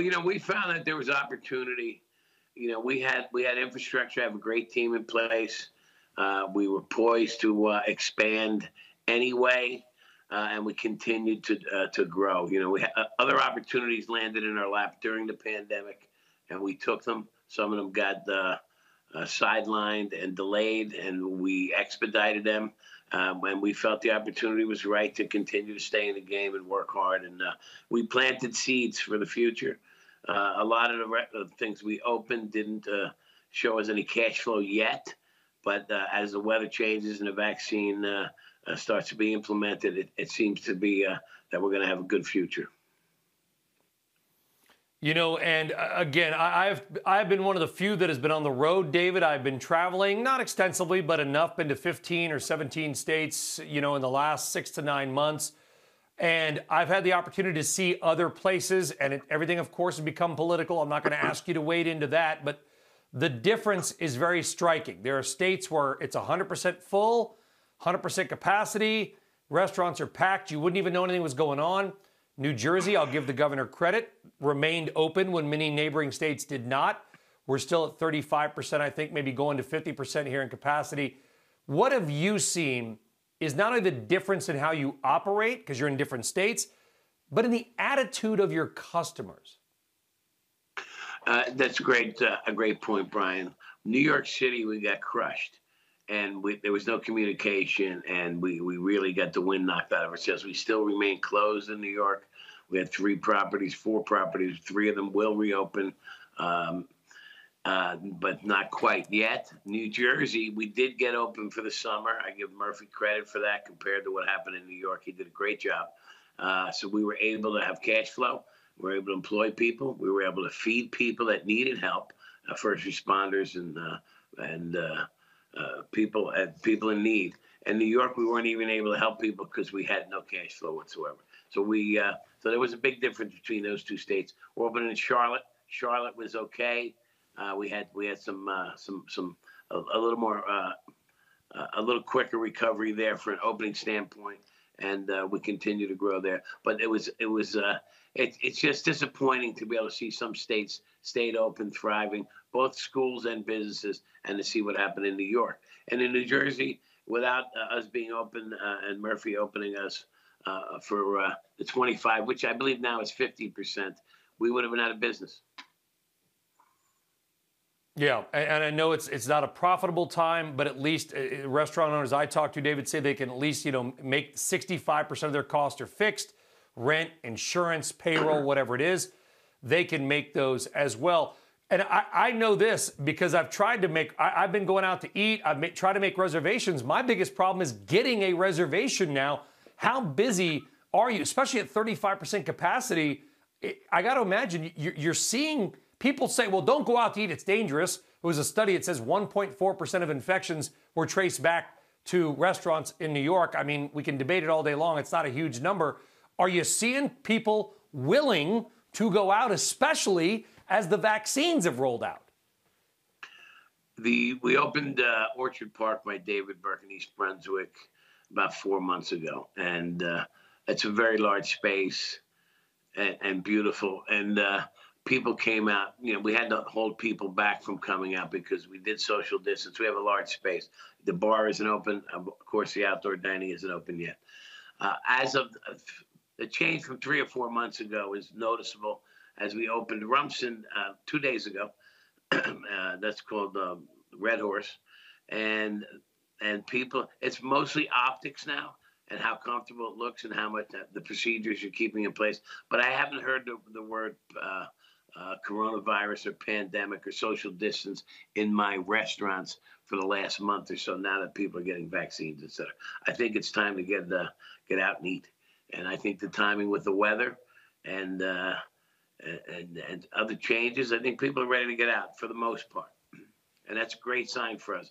you know, we found that there was opportunity. You know, we had infrastructure, have a great team in place. We were poised to expand anyway, and we continued to grow. You know, we had, other opportunities landed in our lap during the pandemic, and we took them. Some of them got sidelined and delayed, and we expedited them when we felt the opportunity was right to continue to stay in the game and work hard. And we planted seeds for the future. A lot of the things we opened didn't show us any cash flow yet, but as the weather changes and the vaccine starts to be implemented, it seems to be that we're going to have a good future. You know, and again, I've been one of the few that has been on the road, David. I've been traveling, not extensively, but enough, been to 15 or 17 states, you know, in the last 6 to 9 months. And I've had the opportunity to see other places, and everything, of course, has become political. I'm not going to ask you to wade into that, but the difference is very striking. There are states where it's 100% full, 100% capacity, restaurants are packed. You wouldn't even know anything was going on. New Jersey, I'll give the governor credit, remained open when many neighboring states did not. We're still at 35%, I think, maybe going to 50% here in capacity. What have you seen is not only the difference in how you operate, because you're in different states, but in the attitude of your customers? That's great, a great point, Brian. New York City, we got crushed. And there was no communication, and we really got the wind knocked out of ourselves. We still remain closed in New York. We had 4 properties. 3 of them will reopen, but not quite yet. New Jersey, we did get open for the summer. I give Murphy credit for that compared to what happened in New York. He did a great job. So we were able to have cash flow. We were able to employ people. We were able to feed people that needed help, first responders and people in need. In New York, we weren't even able to help people because we had no cash flow whatsoever. So so there was a big difference between those 2 states. We're open in Charlotte. Charlotte was okay. We had a little quicker recovery there for an opening standpoint, and we continue to grow there. But it's just disappointing to be able to see some states stayed open, thriving, both schools and businesses, and to see what happened in New York. And in New Jersey, without us being open and Murphy opening us for the 25, which I believe now is 50%, we would have been out of business. Yeah, and I know it's not a profitable time, but at least restaurant owners I talk to, David, say they can at least, you know, make 65% of their costs are fixed, rent, insurance, payroll, whatever it is. They can make those as well. And I know this because I've tried to make, I've been going out to eat. I've tried to make reservations. My biggest problem is getting a reservation now. How busy are you, especially at 35% capacity? I got to imagine you're seeing people say, well, don't go out to eat. It's dangerous. It was a study that says 1.4% of infections were traced back to restaurants in New York. I mean, we can debate it all day long. It's not a huge number. Are you seeing people willing to go out, especially as the vaccines have rolled out? We opened Orchard Park by David Burke in East Brunswick about 4 months ago. And it's a very large space and beautiful. And people came out. You know, we had to hold people back from coming out because we did social distance. We have a large space. The bar isn't open. Of course, the outdoor dining isn't open yet. As of the change from 3 or 4 months ago is noticeable. As we opened Rumson 2 days ago, that's called Red Horse, and people, it's mostly optics now and how comfortable it looks and how much the procedures you're keeping in place. But I haven't heard the word coronavirus or pandemic or social distance in my restaurants for the last month or so. Now that people are getting vaccines, et cetera, I think it's time to get out and eat. And I think the timing with the weather and other changes, I think people are ready to get out for the most part. And that's a great sign for us.